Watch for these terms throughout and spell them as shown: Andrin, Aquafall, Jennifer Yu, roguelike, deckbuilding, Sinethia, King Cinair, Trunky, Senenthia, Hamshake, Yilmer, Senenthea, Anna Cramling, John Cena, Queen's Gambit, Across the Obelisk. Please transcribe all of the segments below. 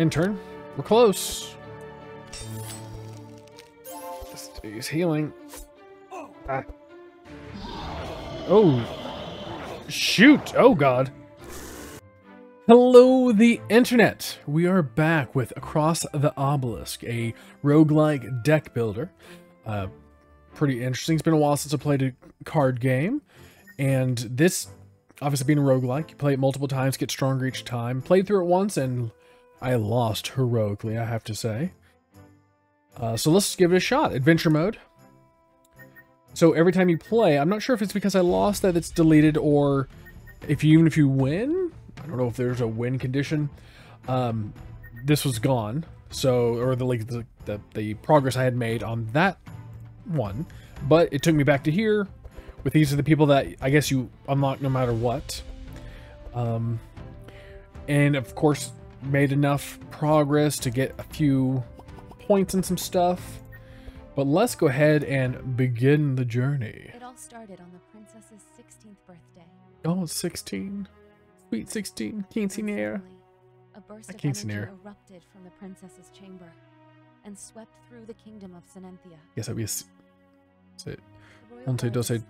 intern. We're close. This dude's healing. Ah. Oh. Shoot. Oh, God. Hello, the internet. We are back with Across the Obelisk, a roguelike deck builder. Pretty interesting. It's been a while since I played a card game. And this, obviously being roguelike, you play it multiple times, get stronger each time. Played through it once, and I lost heroically, I have to say. So let's give it a shot. Adventure mode. So every time you play, I'm not sure if it's because I lost that it's deleted, or if you, even if you win, I don't know if there's a win condition. This was gone. So, or the progress I had made on that one, but it took me back to here. With these are the people that I guess you unlock no matter what. And of course, made enough progress to get a few points and some stuff. But let's go ahead and begin the journey. It all started on the princess's 16th birthday. Oh, 16. Sweet 16. King Cinair. A burst of energy erupted from the princess's chamber and swept through the kingdom of Senenthia. Yes, that was it. 11, 12, 13,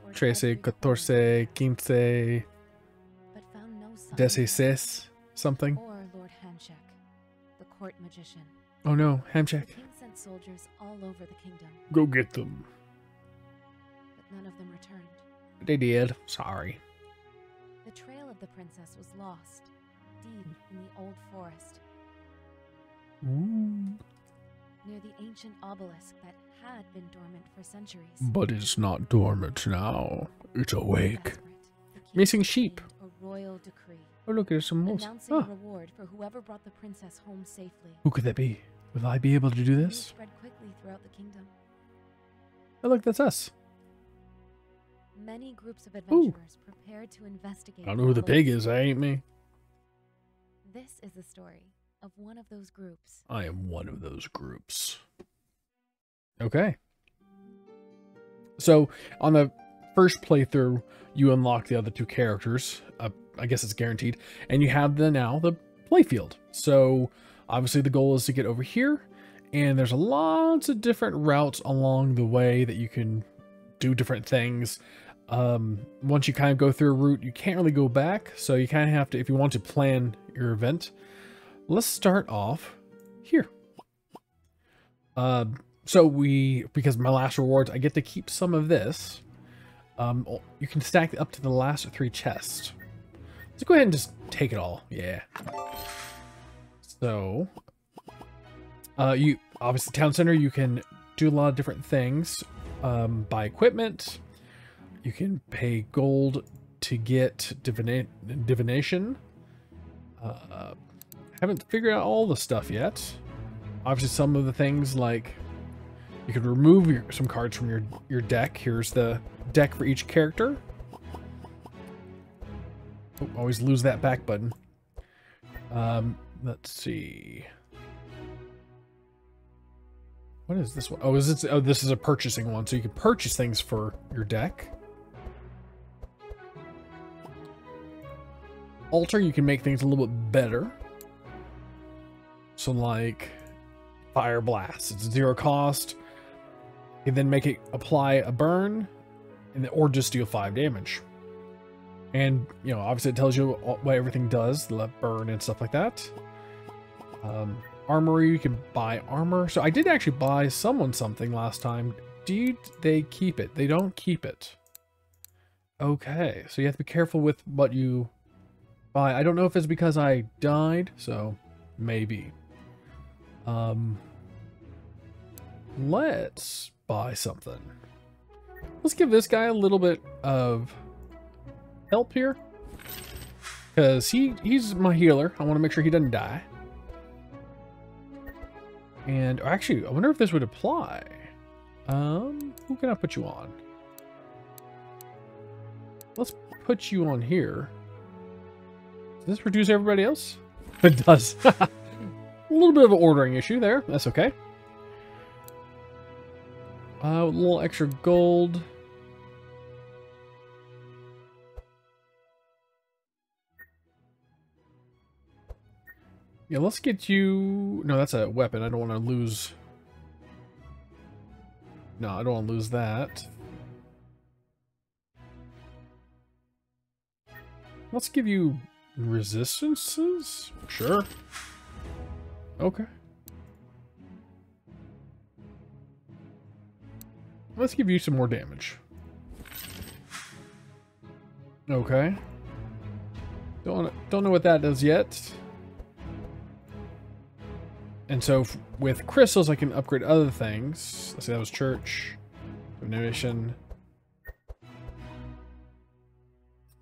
14, 15, 16, something. Or Lord Hamshake, the court magician. Oh no, Hamshake. The king sent soldiers all over the kingdom. Go get them. But none of them returned. They did. Sorry. The trail of the princess was lost, deep in the old forest. Ooh. Near the ancient obelisk that had been dormant for centuries. But it's not dormant now. It's awake. Missing sheep. A royal decree. Oh, look, there's some moles. Announcing a reward for whoever brought the princess home safely. Who could that be? Will I be able to do this? Spread quickly throughout the kingdom. Oh, look, that's us. Many groups of adventurers prepared to investigate. I don't know who the pig is. That ain't me. This is the story of one of those groups. I am one of those groups. Okay. So on the first playthrough, you unlock the other two characters. I guess it's guaranteed. And you have now the playfield. So obviously the goal is to get over here. And there's lots of different routes along the way that you can do different things. Once you kind of go through a route, you can't really go back. So you kind of have to, if you want to plan your event. Let's start off here. So because my last rewards, I get to keep some of this. You can stack up to the last three chests. Let's go ahead and just take it all. Yeah. So, you obviously town center, you can do a lot of different things, buy equipment. You can pay gold to get divination. Haven't figured out all the stuff yet. Obviously some of the things like you could remove some cards from your deck. Here's the deck for each character. Oh, always lose that back button. Let's see. What is this one? Oh, this is a purchasing one. So you can purchase things for your deck. Alter, you can make things a little bit better. So like fire blast, it's 0 cost. You can then make it apply a burn and or just deal 5 damage. And you know, obviously it tells you what everything does, the burn and stuff like that. Armory, you can buy armor. So I did actually buy someone something last time. Did they keep it? They don't keep it. Okay, so you have to be careful with what you buy. I don't know if it's because I died, so maybe. Let's buy something. Let's give this guy a little bit of help here, because he's my healer. I want to make sure he doesn't die. And actually, I wonder if this would apply. Who can I put you on? Let's put you on here. Does this reduce everybody else? It does. A little bit of an ordering issue there. That's okay. A little extra gold. Yeah, let's get you... No, that's a weapon. I don't want to lose... No, I don't want to lose that. Let's give you resistances? Sure. Okay. Let's give you some more damage. Okay. Don't know what that does yet. And so with crystals, I can upgrade other things. Let's see, that was church. Donation.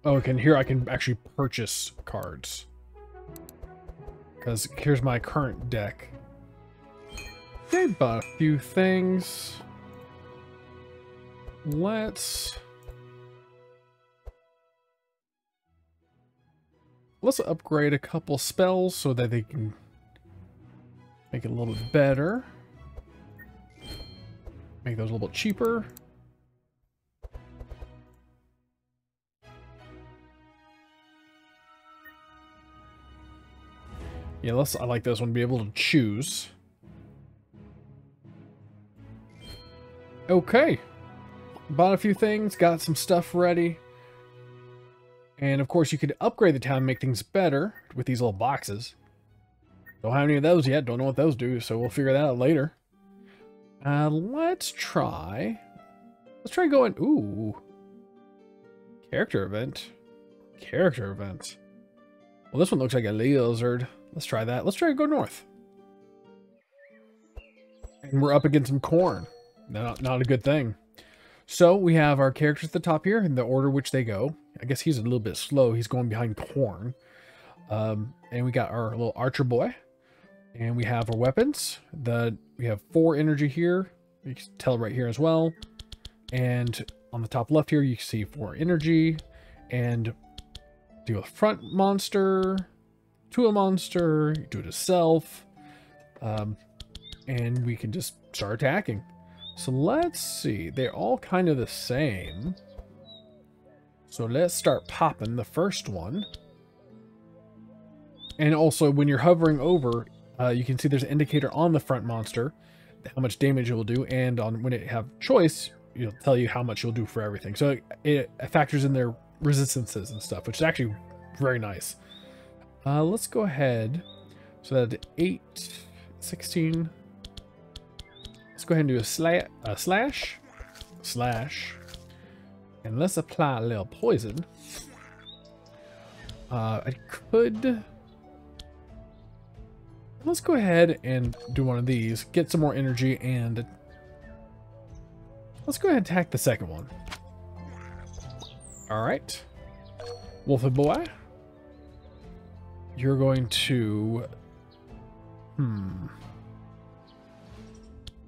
Oh, and here I can actually purchase cards. Because here's my current deck. Okay, bought a few things. Let's upgrade a couple spells so that they can make it a little bit better. Make those a little bit cheaper. Yeah, I like this one. Be able to choose. Okay. Bought a few things. Got some stuff ready. And of course you could upgrade the town and make things better with these little boxes. Don't have any of those yet. Don't know what those do, so we'll figure that out later. Let's try... going... Ooh. Character event. Character event. Well, this one looks like a lizard. Let's try that. Let's try to go north. And we're up against some corn. Not a good thing. So we have our characters at the top here in the order which they go. I guess he's a little bit slow. He's going behind corn. And we got our little archer boy. And we have our weapons. We have 4 energy here. You can tell right here as well. And on the top left here, you can see 4 energy. And do a front monster, to a monster, you do it yourself, and we can just start attacking. So let's see, they're all kind of the same. So let's start popping the first one. And also when you're hovering over, you can see there's an indicator on the front monster, how much damage it will do, and on when it have choice, it'll tell you how much you'll do for everything. So it factors in their resistances and stuff, which is actually very nice. Let's go ahead. So that 8, 16. Let's go ahead and do a slash, and let's apply a little poison. Let's go ahead and do one of these. Get some more energy, and let's go ahead and attack the second one. All right, Wolfie boy, you're going to,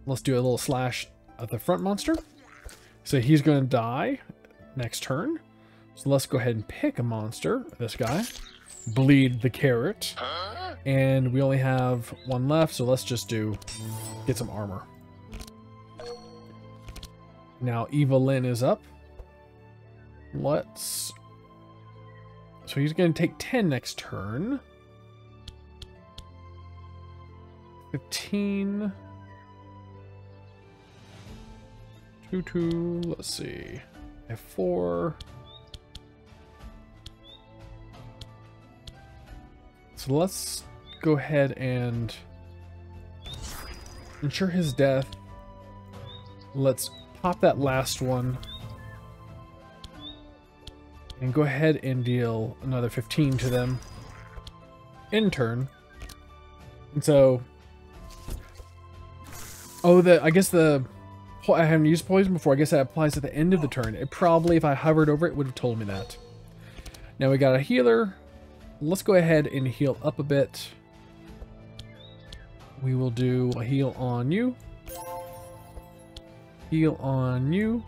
let's do a little slash at the front monster. So he's going to die next turn. So let's go ahead and pick a monster, this guy, bleed the carrot. And we only have one left. So let's just get some armor. Now Evelyn is up. So he's going to take 10 next turn. 15. 2, 2. Let's see. I have 4. So let's go ahead and ensure his death. Let's pop that last one. And go ahead and deal another 15 to them in turn. And so... Oh, I guess I haven't used poison before. I guess that applies at the end of the turn. It probably, if I hovered over it, would have told me that. Now we got a healer. Let's go ahead and heal up a bit. We will do a heal on you. Heal on you.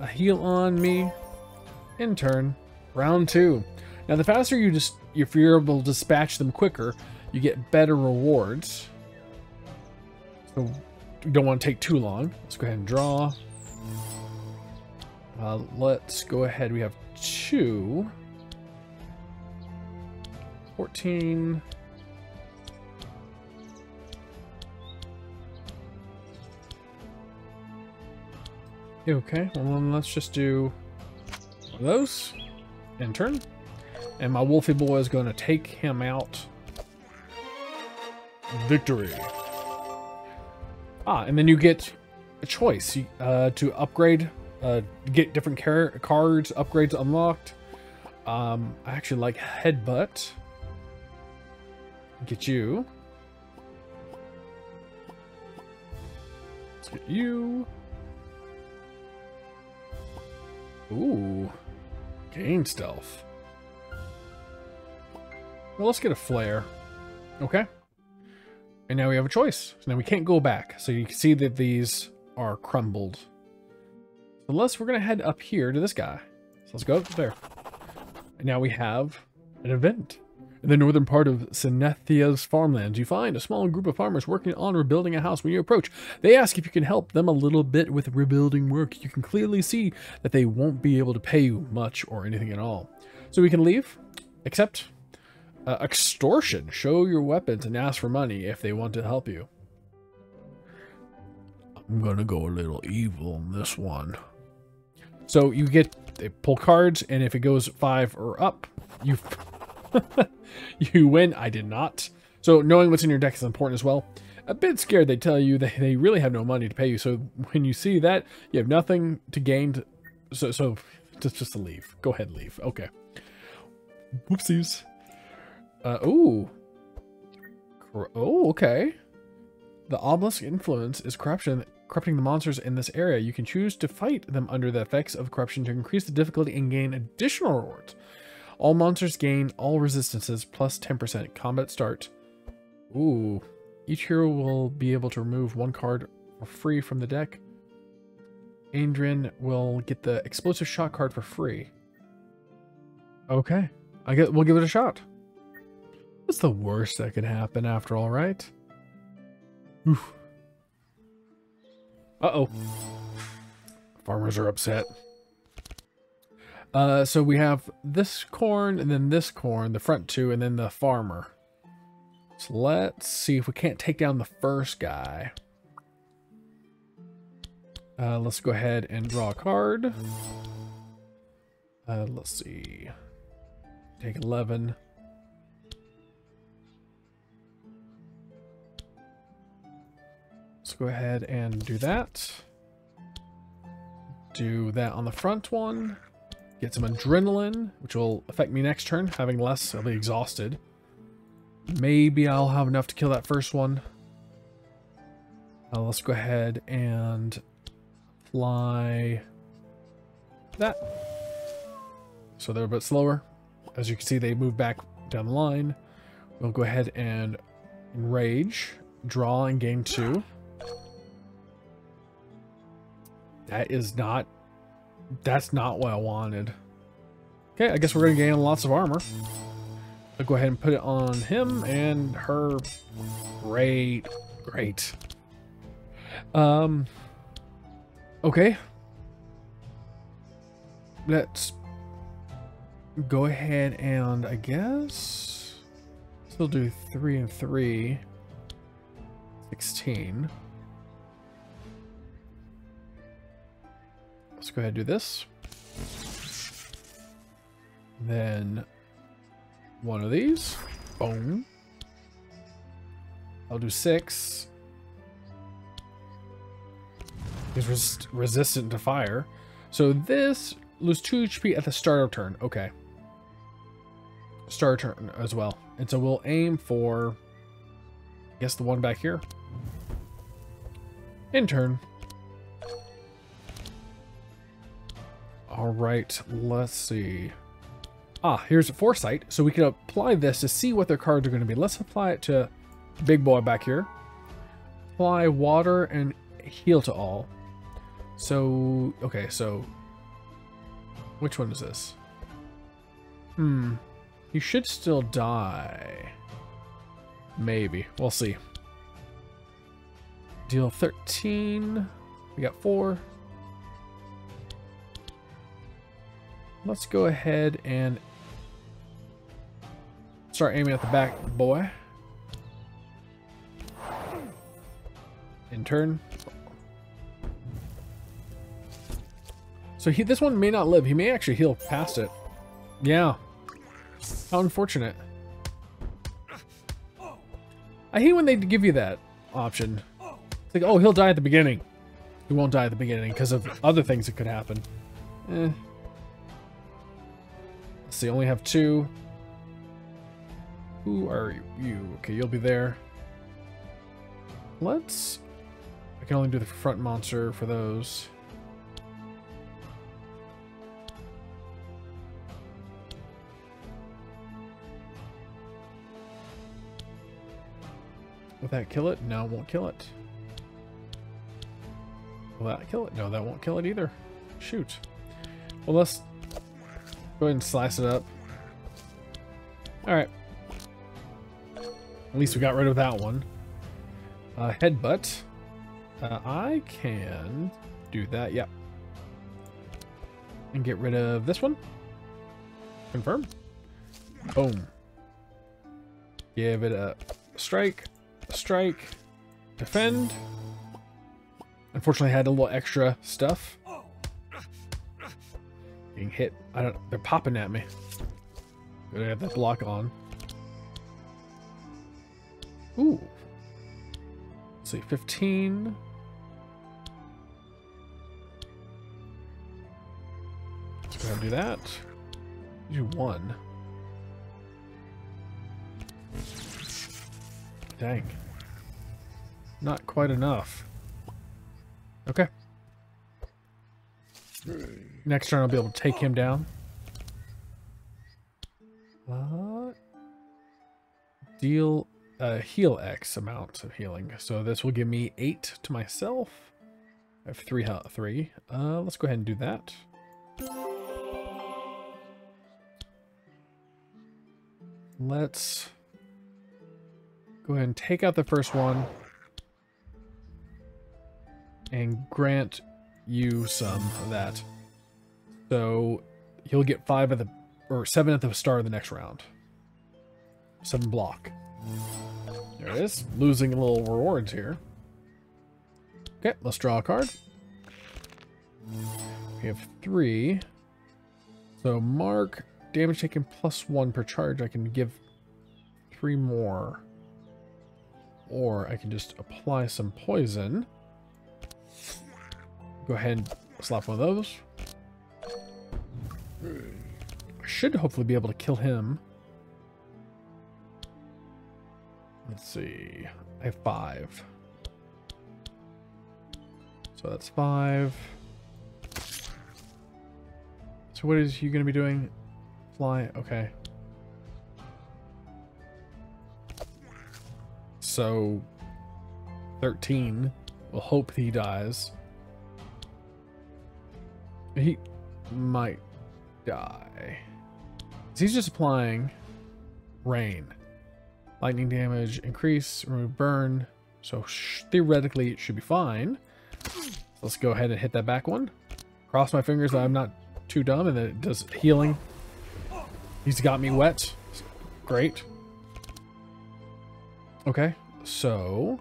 A heal on me. In turn, round 2. Now the faster you if you're able to dispatch them quicker, you get better rewards. So you don't want to take too long. Let's go ahead and draw. Let's go ahead. We have 2. 14. Okay, well then let's just do one of those in turn. And my Wolfie boy is going to take him out. Victory. Ah, and then you get a choice to upgrade, get different cards, upgrades unlocked. I actually like Headbutt. Get you. Let's get you. Ooh. Gain stealth. Well, let's get a flare. Okay. And now we have a choice. So now we can't go back. So you can see that these are crumbled. Unless we're going to head up here to this guy. So let's go up there. And now we have an event. In the northern part of Senenthia's farmlands, you find a small group of farmers working on rebuilding a house. When you approach, they ask if you can help them a little bit with rebuilding work. You can clearly see that they won't be able to pay you much or anything at all. So we can leave, except extortion. Show your weapons and ask for money if they want to help you. I'm going to go a little evil on this one. So you get, they pull cards, and if it goes 5 or up, you... you win. I did not. So knowing what's in your deck is important as well. A bit scared they tell you they really have no money to pay you. So when you see that, you have nothing to gain. So just to leave. Go ahead and leave. Okay. Whoopsies. Ooh. Oh, okay. The obelisk influence is corrupting the monsters in this area. You can choose to fight them under the effects of corruption to increase the difficulty and gain additional rewards. All monsters gain all resistances plus 10%. Combat start. Ooh. Each hero will be able to remove one card for free from the deck. Andrin will get the explosive shot card for free. Okay. We'll give it a shot. What's the worst that could happen after all, right? Oof. Uh-oh. Farmers are upset. So we have this corn, and then this corn, the front two, and then the farmer. So let's see if we can't take down the first guy. Let's go ahead and draw a card. Let's see. Take 11. Let's go ahead and do that. Do that on the front one. Get some adrenaline, which will affect me next turn. Having less, I'll be exhausted. Maybe I'll have enough to kill that first one. Let's go ahead and apply that. So they're a bit slower. As you can see, they move back down the line. We'll go ahead and enrage, draw, and gain 2. That is not... That's not what I wanted. Okay, I guess we're going to gain lots of armor. I'll go ahead and put it on him and her. Great. Great. Okay. Let's go ahead and, I guess, still do 3 and 3. 16. Let's go ahead and do this. Then one of these. Boom. I'll do 6. He's resistant to fire. So this loses 2 HP at the start of turn. Okay. Start of turn as well. And so we'll aim for, I guess, the one back here. In turn. All right, let's see. Ah, here's a foresight. So we can apply this to see what their cards are going to be. Let's apply it to Big Boy back here. Apply water and heal to all. So, okay, so which one is this? You should still die. Maybe. We'll see. Deal 13. We got 4. Let's go ahead and start aiming at the back boy. In turn. So this one may not live. He may actually heal past it. Yeah. How unfortunate. I hate when they give you that option. It's like, oh, he'll die at the beginning. He won't die at the beginning because of other things that could happen. Eh. Let's see, only have two. Who are you? Okay, you'll be there. Let's... I can only do the front monster for those. Will that kill it? No, it won't kill it. Will that kill it? No, that won't kill it either. Shoot. Well, let's go ahead and slice it up. Alright. At least we got rid of that one. Headbutt. I can do that, yep. And get rid of this one. Confirm. Boom. Give it a strike. Strike. Defend. Unfortunately, I had a little extra stuff. Getting hit. I don't. They're popping at me. Gotta have that block on. Ooh. Let's see. 15. Gotta do that. Do one. Dang. Not quite enough. Okay. Next turn I'll be able to take him down. Deal heal X amount of healing. So this will give me 8 to myself. I have 3 health. Let's go ahead and do that. Let's go ahead and take out the first one. And grant you some of that. So you'll get 5 of the, or 7 at the start of the next round. 7 block. There it is. Losing a little rewards here. Okay, let's draw a card. We have 3. So mark damage taken +1 per charge. I can give 3 more. Or I can just apply some poison. Go ahead and slap one of those. I should hopefully be able to kill him. Let's see. I have 5. So that's 5. So what is you going to be doing? Fly. Okay. So 13. We'll hope he dies. He might die. He's just applying rain. Lightning damage increase, remove burn. So theoretically it should be fine. Let's go ahead and hit that back one. Cross my fingers that I'm not too dumb and that it does healing. He's got me wet. Great. Okay, so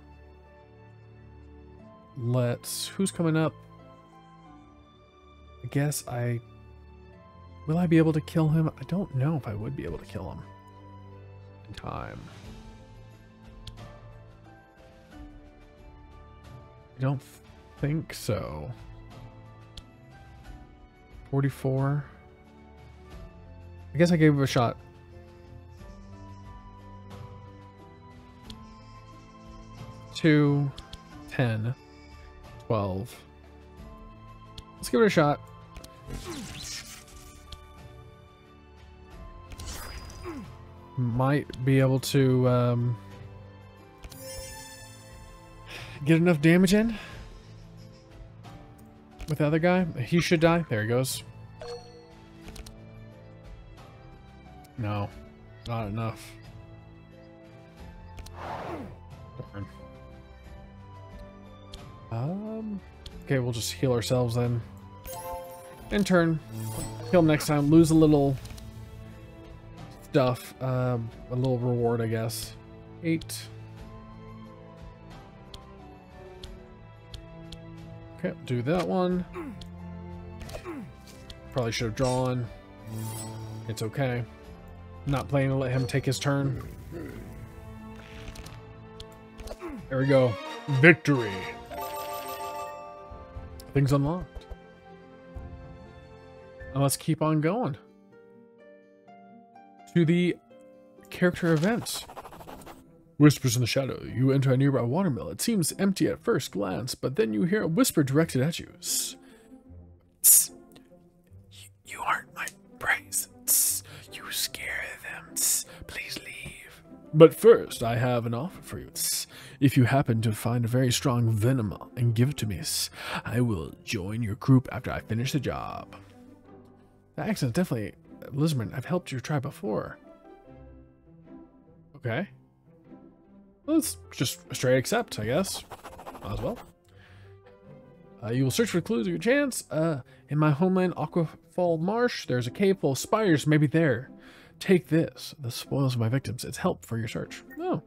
let's, who's coming up? I guess I... Will I be able to kill him? I don't know if I would be able to kill him in time. I don't think so. 44. I guess I gave him a shot. Two, 10, 12. Let's give it a shot. Might be able to get enough damage in with the other guy. He should die. There he goes. No, not enough. Darn. Okay, we'll just heal ourselves then. And turn. Kill him next time. Lose a little stuff, a little reward, I guess. 8. Okay, do that one. Probably should have drawn. It's okay. I'm not planning to let him take his turn. There we go. Victory. Things unlocked. And let's keep on going. To the character events. Whispers in the shadow. You enter a nearby watermill. It seems empty at first glance, but then you hear a whisper directed at you. Tss. You aren't my praise. Tss. You scare them. Tss. Please leave. But first, I have an offer for you. Tss. If you happen to find a very strong venom and give it to me, tss, I will join your group after I finish the job. That accent's definitely Lisman. I've helped your tribe before. Okay. Let's just straight accept, I guess. Might as well. You will search for clues at your chance. In my homeland, Aquafall Marsh, there's a cave full of spiders. Maybe there. Take this. The spoils of my victims. It's help for your search. Oh.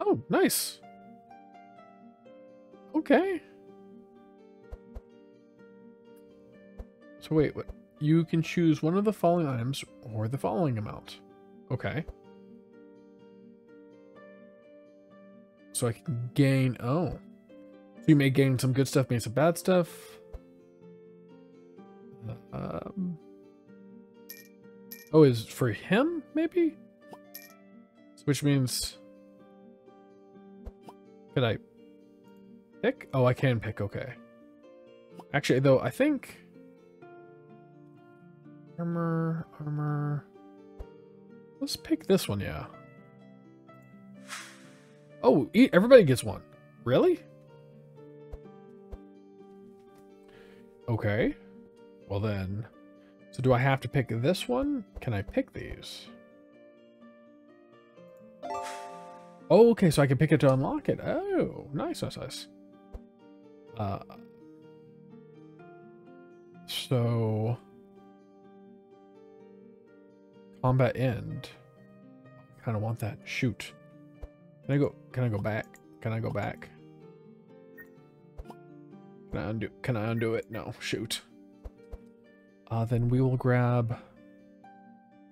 Oh, nice. Okay. So wait, what? You can choose one of the following items or the following amount. Okay. So I can gain, oh. So you may gain some good stuff, maybe some bad stuff. Oh, is it for him, maybe? Which means, could I pick? Oh, I can pick, okay. Actually, though, I think armor. Let's pick this one, yeah. Oh, everybody gets one. Really? Okay. Well then. So do I have to pick this one? Can I pick these? Oh, okay. So I can pick it to unlock it. Oh, nice, nice, nice. So. Combat end. I kind of want that. Shoot. Can I go back? Can I undo it? No, shoot. Then we will grab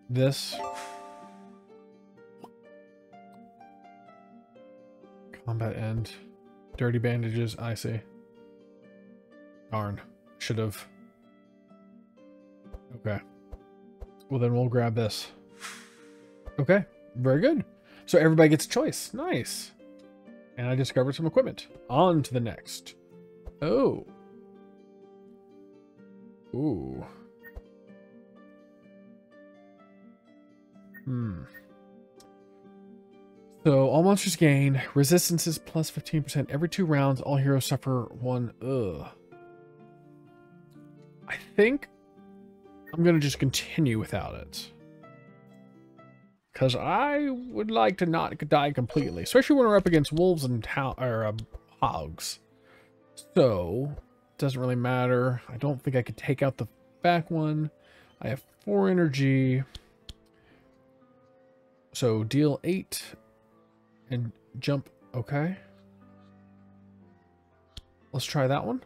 this. Combat end. Dirty bandages, I see. Darn. Should have. Okay. Well then we'll grab this. Okay, very good. So everybody gets a choice. Nice. And I discovered some equipment. On to the next. Oh. Ooh. Hmm. So all monsters gain resistances plus 15% every 2 rounds. All heroes suffer 1. Ugh. I think I'm going to just continue without it. Because I would like to not die completely. Especially when we're up against wolves and hogs. So, it doesn't really matter. I don't think I could take out the back one. I have 4 energy. So, deal 8. And jump. Okay. Let's try that one.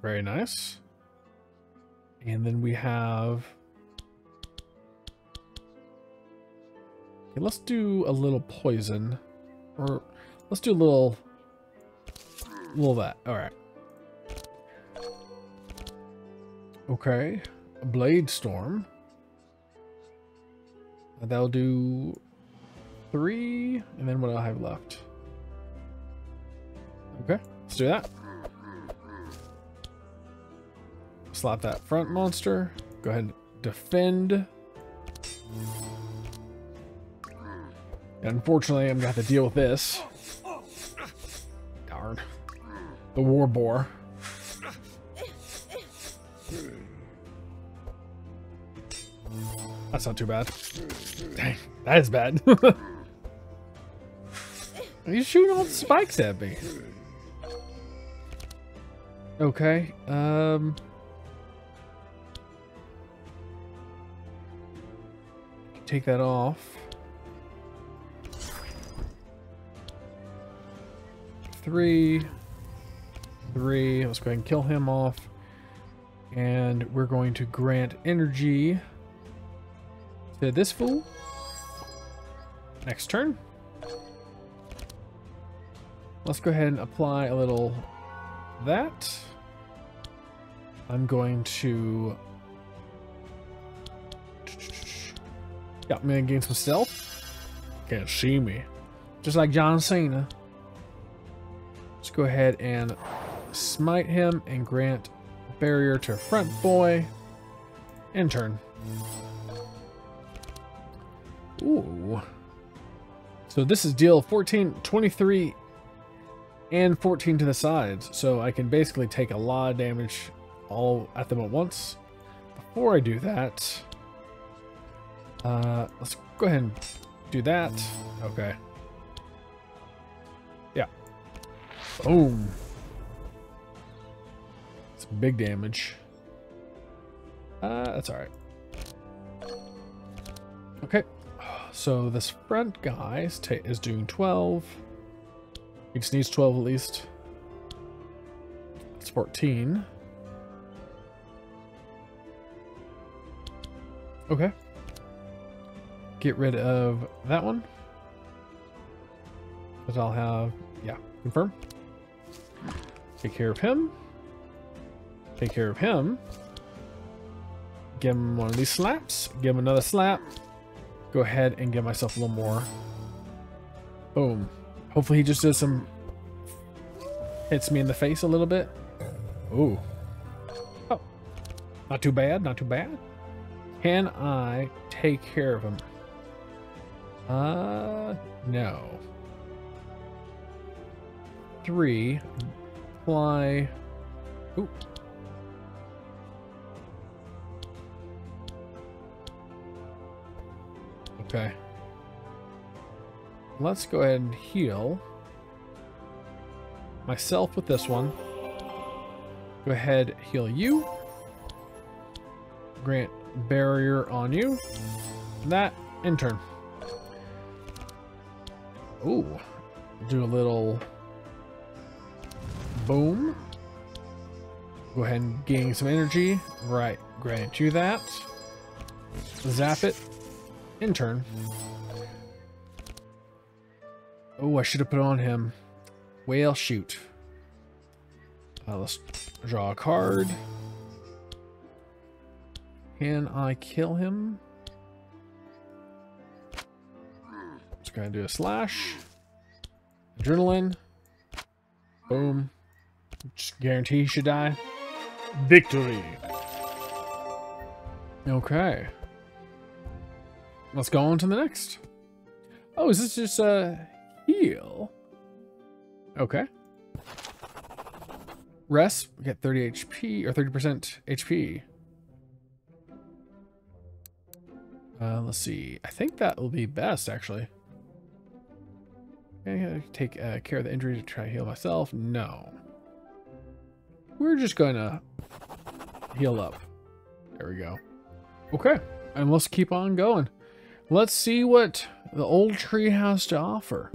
Very nice. And then we have, okay, let's do a little poison, or let's do a little that. All right. Okay. Blade storm. That'll do 3. And then what do I have left? Okay. Let's do that. Slap that front monster. Go ahead and defend. And unfortunately, I'm gonna have to deal with this. Darn. The war boar. That's not too bad. Dang, that is bad. He's shooting all the spikes at me. Okay, take that off. 3. 3. Let's go ahead and kill him off. And we're going to grant energy to this fool. Next turn. Let's go ahead and apply a little that. I'm going to... yeah, I'm going to gain some stealth. Can't see me. Just like John Cena. Let's go ahead and smite him and grant barrier to front boy. End turn. Ooh. So this is deal 14, 23, and 14 to the sides. So I can basically take a lot of damage all at them at once. Before I do that, let's go ahead and do that. Okay. Yeah. Boom. It's big damage. That's all right. Okay. So this front guy is doing 12. He just needs 12 at least. It's 14. Okay. Get rid of that one. Because I'll have... yeah, confirm. Take care of him. Take care of him. Give him one of these slaps. Give him another slap. Go ahead and give myself a little more. Boom. Hopefully he just does some... hits me in the face a little bit. Ooh. Oh. Not too bad, not too bad. Can I take care of him? No. 3. Apply... ooh. Okay. Let's go ahead and heal myself with this one. Go ahead, heal you. Grant barrier on you. That, in turn. Ooh. Do a little boom. Go ahead and gain some energy. Right. Grant you that. Zap it. In turn. Oh, I should have put on him. Whale shoot. Let's draw a card. Can I kill him? Just gonna do a slash. Adrenaline. Boom. Just guarantee he should die. Victory. Okay. Let's go on to the next. Oh, is this just a heal? Okay. Rest. We get 30 HP or 30% HP. Let's see. I think that will be best, actually. Okay, take care of the injury to try to heal myself. No. We're just gonna heal up. There we go. Okay, and let's keep on going. Let's see what the old tree has to offer.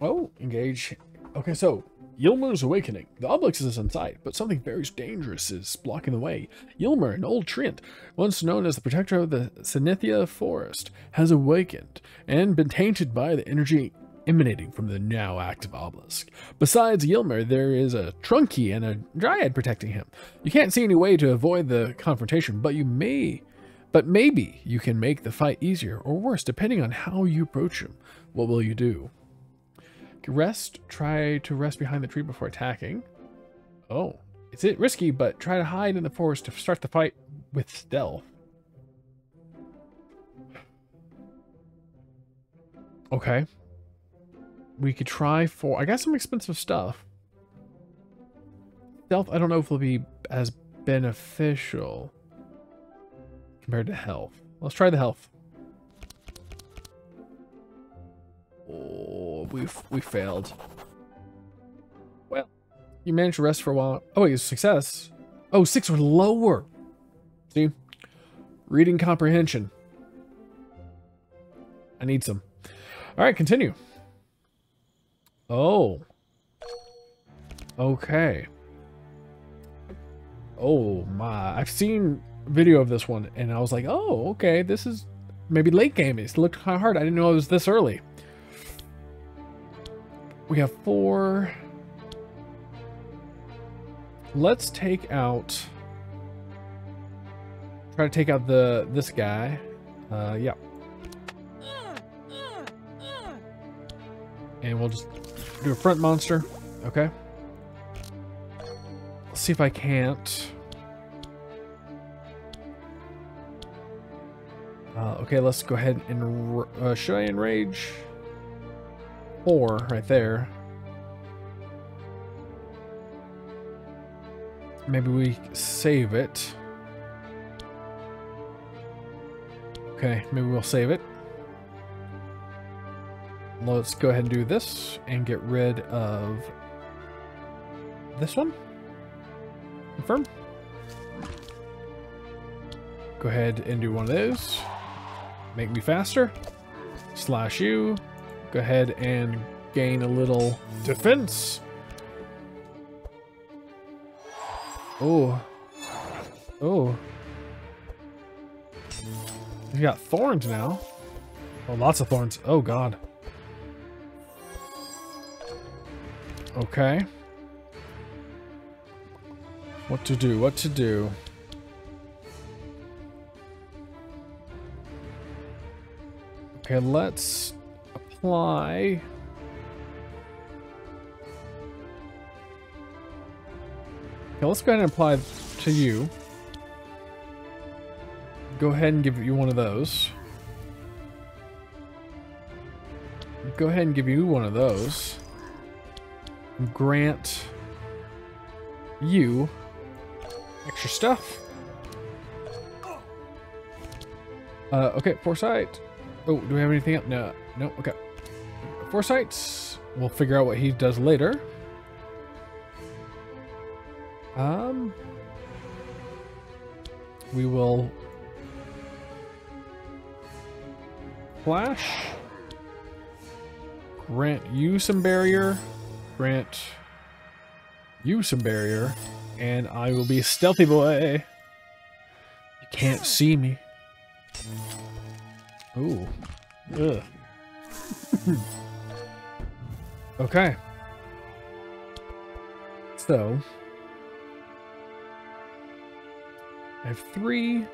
Oh, engage. Okay, so Yilmer's awakening. The obelisk is in sight, but something very dangerous is blocking the way. Yilmer, an old treant, once known as the protector of the Senenthea forest, has awakened and been tainted by the energy emanating from the now active obelisk. Besides Yilmer, there is a Trunky and a Dryad protecting him. You can't see any way to avoid the confrontation, but you may... but maybe you can make the fight easier or worse, depending on how you approach him. What will you do? Rest. Try to rest behind the tree before attacking. Oh, it's risky, but try to hide in the forest to start the fight with stealth. Okay. We could try for... I got some expensive stuff. Stealth, I don't know if it'll be as beneficial... compared to health. Let's try the health. Oh, we failed. Well, you managed to rest for a while. Oh, wait, success. Oh, 6 or lower. See? Reading comprehension. I need some. All right, continue. Oh. Okay. Oh my, I've seen video of this one and I was like, oh, okay, this is maybe late game. It looked kind of hard. I didn't know it was this early. We have 4. Let's take out, try to take out this guy. Yeah. And we'll just do a front monster. Okay. Let's see if I can't. Okay, let's go ahead and... should I enrage? 4 right there. Maybe we save it. Okay, maybe we'll save it. Let's go ahead and do this and get rid of this one. Confirm. Go ahead and do one of those. Make me faster. Slash you. Go ahead and gain a little defense. Oh. Oh. You got thorns now. Oh, lots of thorns. Oh, God. Okay. What to do? What to do? Okay, let's apply. Okay, let's go ahead and apply to you. Go ahead and give you one of those. Go ahead and give you one of those. Grant you extra stuff. Okay, foresight. Oh, do we have anything up? No, no, okay. Foresights. We'll figure out what he does later. We will flash. Grant you some barrier. Grant you some barrier. And I will be stealthy boy. You can't see me. Ooh. Ugh. Okay. So. I have 3.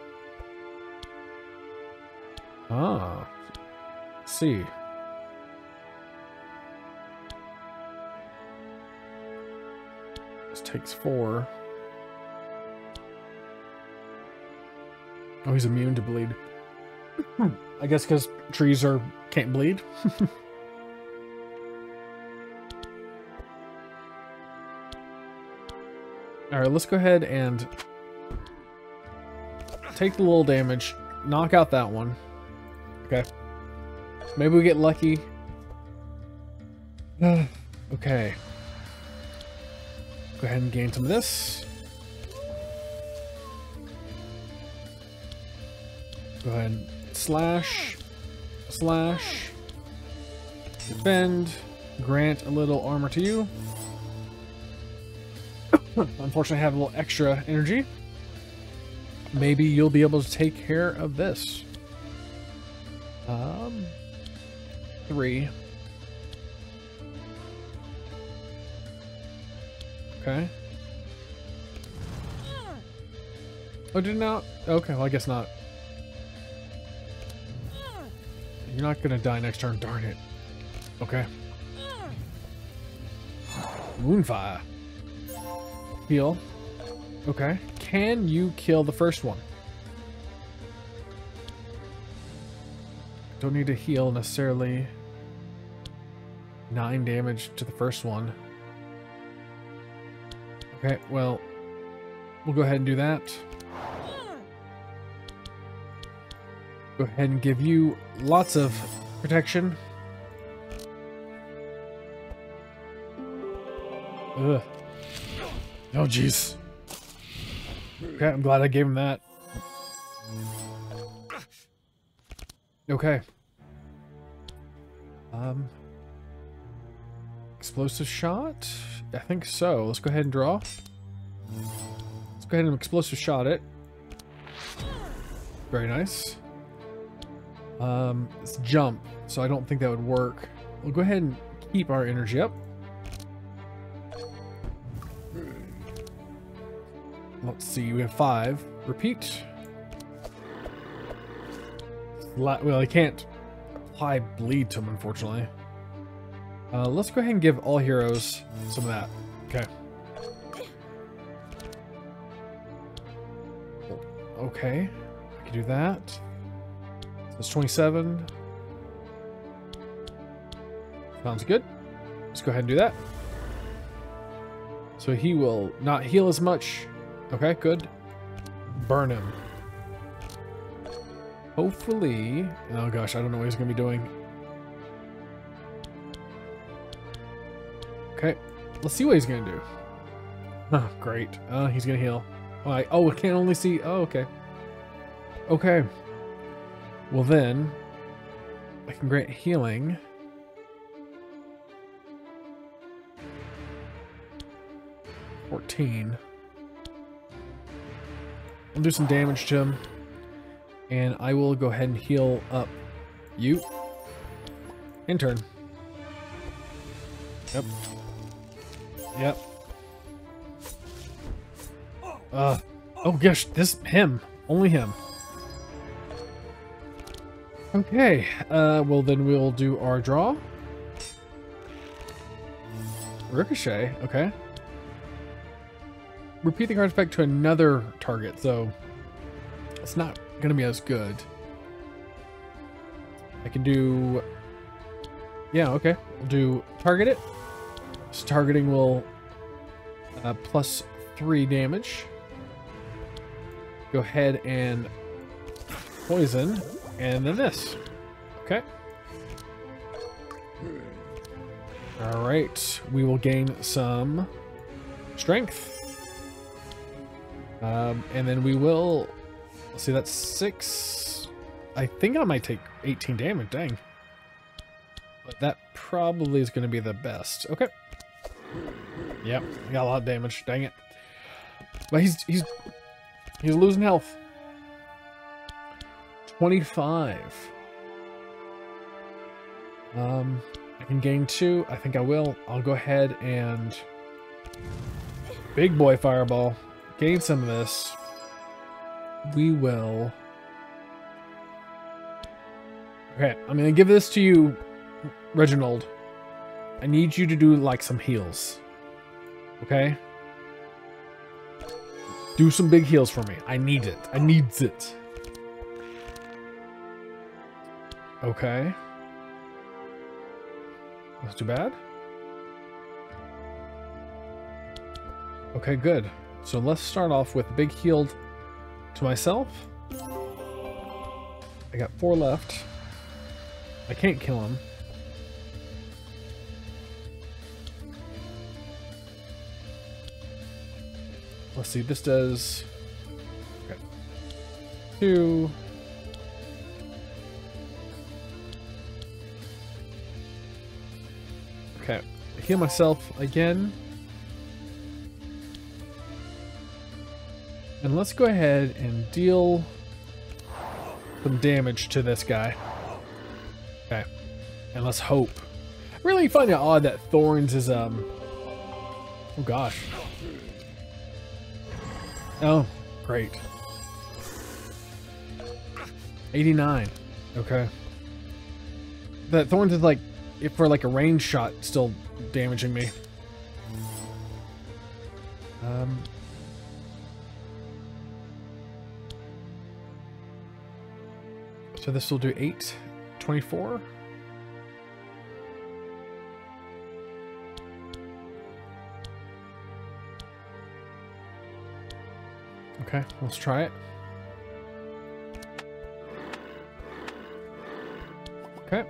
Ah. Let's see. This takes 4. Oh, he's immune to bleed. I guess because trees can't bleed. All right, let's go ahead and take the little damage, knock out that one. Okay, maybe we get lucky. Okay, go ahead and gain some of this. Go ahead and slash, slash, defend, grant a little armor to you. Unfortunately, I have a little extra energy. Maybe you'll be able to take care of this. 3. Okay. Oh, did not? Okay, well, I guess not. You're not gonna die next turn, darn it. Okay. Moonfire. Heal. Okay. Can you kill the first one? Don't need to heal necessarily. 9 damage to the first one. Okay, well, we'll go ahead and do that. Go ahead and give you lots of protection. Ugh. Oh, jeez. Okay, I'm glad I gave him that. Okay. Explosive shot. I think so. Let's go ahead and draw. Let's go ahead and explosive shot it. Very nice. Let's jump. So I don't think that would work. We'll go ahead and keep our energy up. Let's see. We have 5. Repeat. Well, I can't apply bleed to him, unfortunately. Let's go ahead and give all heroes some of that. Okay. Okay. I can do that. So it's 27. Sounds good. Let's go ahead and do that. So he will not heal as much. Okay, good. Burn him. Hopefully... Oh gosh, I don't know what he's going to be doing. Okay, let's see what he's going to do. Oh, great. He's going to heal. All right. Oh, I can only see... Oh, okay. Okay. Well then, I can grant healing. I'll do some damage to him, and I will go ahead and heal up you in turn. Yep. Yep. Oh gosh, only him. Okay, well then we'll do our draw. Ricochet, okay. Repeat the card effect to another target, so it's not going to be as good. I can do... Yeah, okay. We'll do target it. So targeting will plus 3 damage. Go ahead and poison, and then this. Okay. Alright, we will gain some strength. And then we will, let's see, that's 6. I think I might take 18 damage, dang. But that probably is going to be the best. Okay. Yep, I got a lot of damage, dang it. But he's losing health. 25. I can gain 2, I think I will. I'll go ahead and big boy fireball. Gain some of this. We will. Okay, I'm gonna give this to you, Reginald. I need you to do like some heals. Okay? Do some big heals for me. I need it. I needs it. Okay. That's too bad. Okay, good. So let's start off with a big heal to myself. I got 4 left. I can't kill him. Let's see, this does... Okay. 2. Okay, I heal myself again. And let's go ahead and deal some damage to this guy. Okay. And let's hope. I really find it odd that Thorns is, Oh, gosh. Oh, great. 89. Okay. That Thorns is, like, for, like, a range shot, still damaging me. So this will do 8, 24. Okay, let's try it. Okay.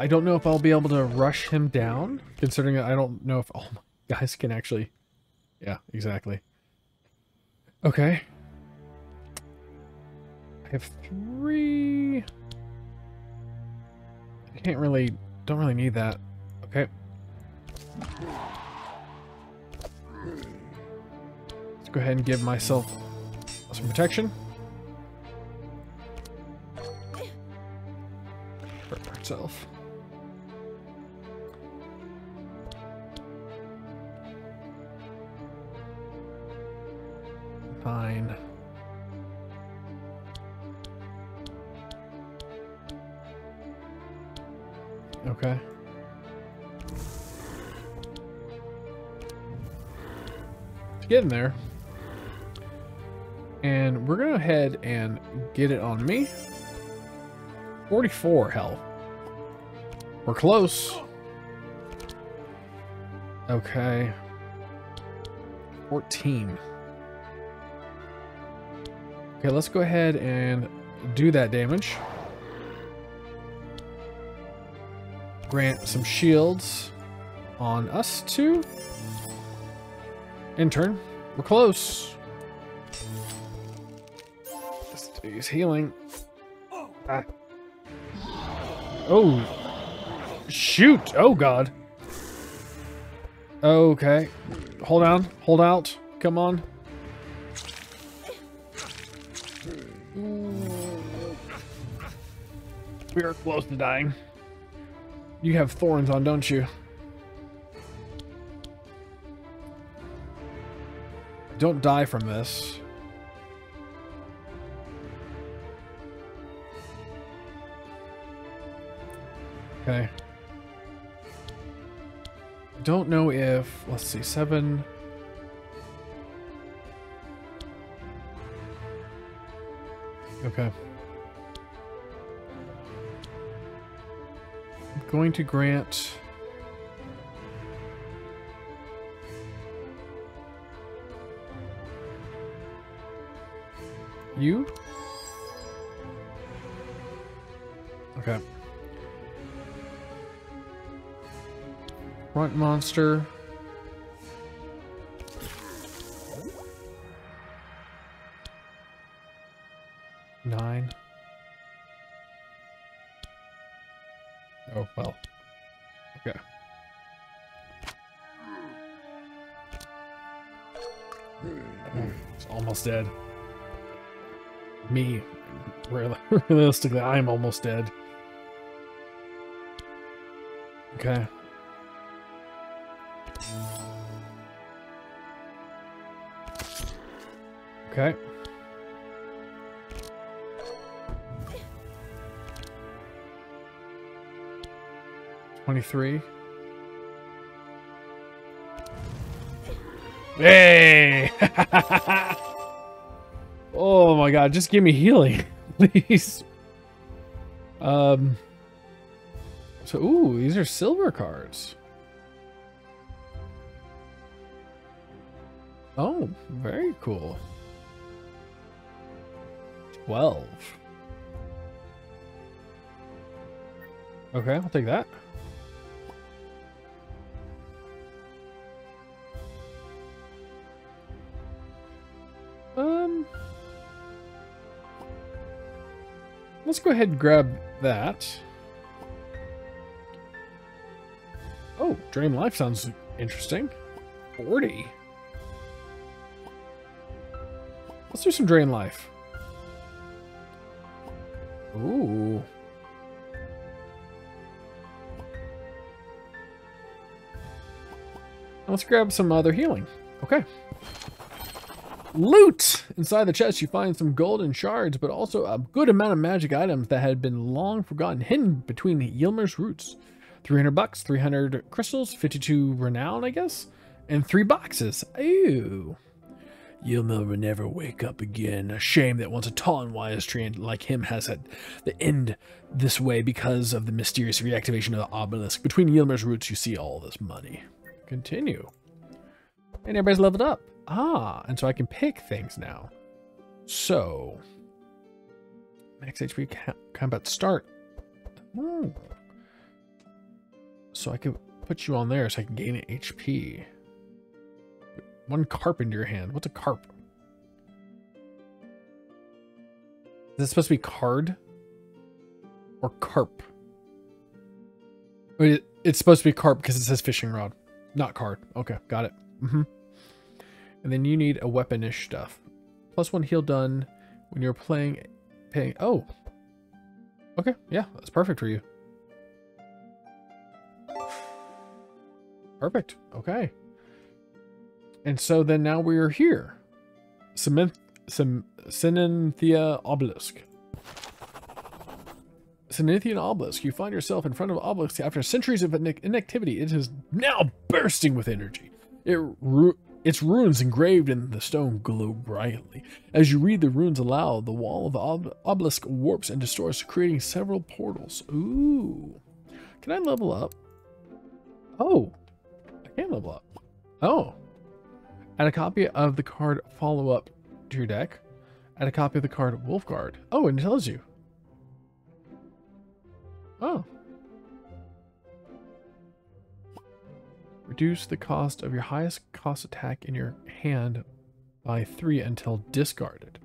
I don't know if I'll be able to rush him down, considering that I don't know if all my guys can actually... Yeah, exactly. Okay. I have 3... Don't really need that. Okay. Let's go ahead and give myself some protection. Hurt myself. Fine. Okay. Let's get in there. And we're going to go ahead and get it on me. 44, hell. We're close. Okay. 14. Okay, let's go ahead and do that damage. Grant some shields on us too. In turn, we're close. He's healing. Ah. Oh, shoot. Oh, God. Okay. Hold on. Hold out. Come on. We are close to dying. You have thorns on, don't you? Don't die from this. Okay. I don't know if... Let's see. 7... Okay. I'm going to grant... You? Okay. Front monster. Oh, well. Okay. It's almost dead. Me. Realistically, I'm almost dead. Okay. Okay. Hey! Oh my God! Just give me healing, please. So, ooh, these are silver cards. Oh, very cool. 12. Okay, I'll take that. Let's go ahead and grab that. Oh, Dream Life sounds interesting. 40. Let's do some Dream Life. Ooh. Let's grab some other healing. Okay. Loot! Inside the chest, you find some golden shards, but also a good amount of magic items that had been long forgotten, hidden between Yilmer's roots. 300 bucks, 300 crystals, 52 renown, I guess, and 3 boxes. Ew. Yilmer will never wake up again. A shame that once a tall and wise tree like him has had the end this way because of the mysterious reactivation of the obelisk. Between Yilmer's roots, you see all this money. Continue. And everybody's leveled up. Ah, and so I can pick things now. So, max HP combat start. Ooh. So I can put you on there so I can gain an HP. One carp into your hand. What's a carp? Is this supposed to be card? Or carp? It's supposed to be carp because it says fishing rod, not card. Okay, got it. Mm-hmm. And then you need a weapon-ish stuff. +1 heal done when you're paying. Oh, okay. Yeah, that's perfect for you. Perfect. Okay. And so then now we're here. Senenthea Obelisk. Senenthea Obelisk. You find yourself in front of Obelisk after centuries of inactivity. It is now bursting with energy. Its runes engraved in the stone glow brightly. As you read the runes aloud, the wall of the obelisk warps and distorts, creating several portals. Ooh. Can I level up? Oh. I can level up. Oh. Add a copy of the card follow-up to your deck. Add a copy of the card Wolf Guard. Oh, and it tells you. Oh. Reduce the cost of your highest cost attack in your hand by 3 until discarded.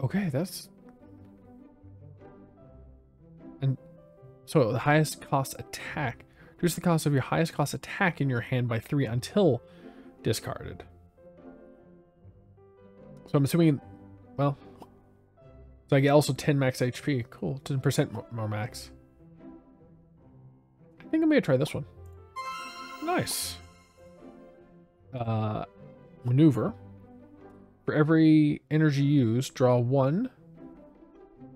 Okay, that's... And so the highest cost attack. Reduce the cost of your highest cost attack in your hand by 3 until discarded. So I'm assuming, well... So I get also 10 max HP. Cool, 10% more max. I think I'm gonna try this one. Nice. Maneuver. For every energy used, draw 1.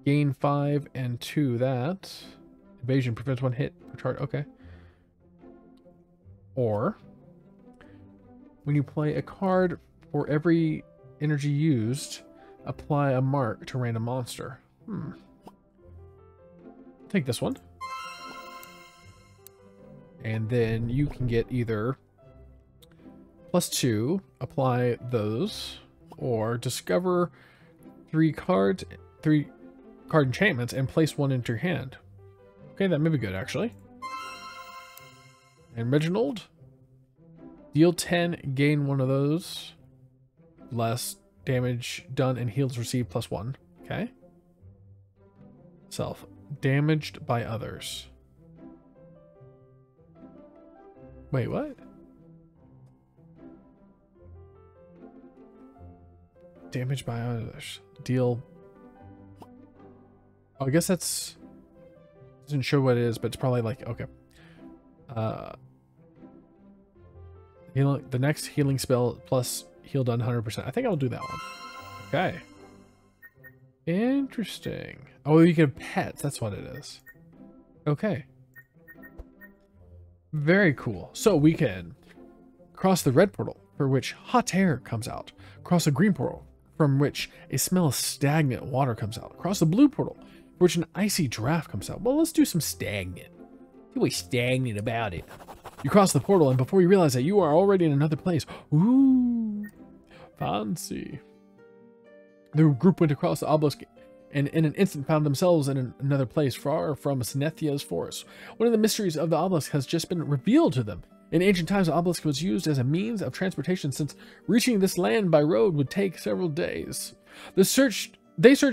Gain 5 and 2 that. Evasion prevents 1 hit per charge. Okay. Or, when you play a card for every energy used, apply a mark to random monster. Hmm. Take this one. And then you can get either +2, apply those, or discover 3 card enchantments and place 1 into your hand. Okay, that may be good actually. And Reginald, deal 10, gain 1 of those, less damage done and heals received +1. Okay. Self. Damaged by others. Wait, what? Damaged by others. Deal. Oh, I guess that's... Doesn't show what it is, but it's probably like... Okay. The next healing spell + heal done 100%. I think I'll do that one. Okay. Interesting. Oh, you can pet. That's what it is. Okay. Very cool. So we can cross the red portal, for which hot air comes out. Cross a green portal, from which a smell of stagnant water comes out. Cross the blue portal, for which an icy draft comes out. Well, let's do some stagnant. See what's stagnant about it. You cross the portal, and before you realize that, you are already in another place. Ooh. Fancy. The group went across the obelisk and in an instant found themselves in another place far from Sinethia's forest. One of the mysteries of the obelisk has just been revealed to them. In ancient times, the obelisk was used as a means of transportation, since reaching this land by road would take several days. They searched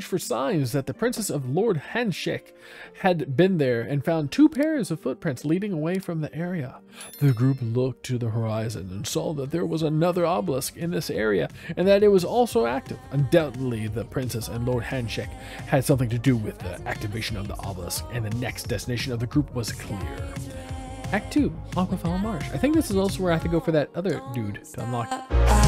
for signs that the princess of Lord Hamshake had been there and found 2 pairs of footprints leading away from the area. The group looked to the horizon and saw that there was another obelisk in this area and that it was also active. Undoubtedly, the princess and Lord Hamshake had something to do with the activation of the obelisk, and the next destination of the group was clear. Act 2, Aquafall Marsh. I think this is also where I have to go for that other dude to unlock.